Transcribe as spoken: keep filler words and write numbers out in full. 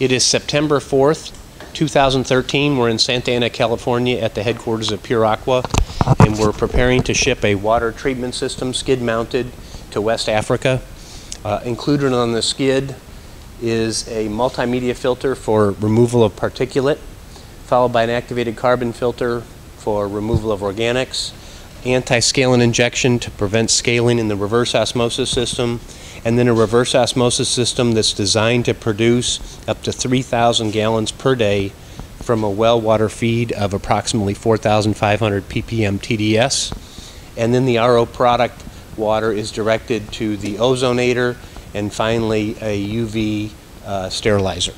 It is September fourth, two thousand thirteen. We're in Santa Ana, California at the headquarters of Pure Aqua, and we're preparing to ship a water treatment system skid mounted to West Africa. Uh, included on the skid is a multimedia filter for removal of particulate, followed by an activated carbon filter for removal of organics, anti-scalin injection to prevent scaling in the reverse osmosis system, and then a reverse osmosis system that's designed to produce up to three thousand gallons per day from a well water feed of approximately four thousand five hundred P P M T D S. And then the R O product water is directed to the ozonator, and finally a U V uh, sterilizer.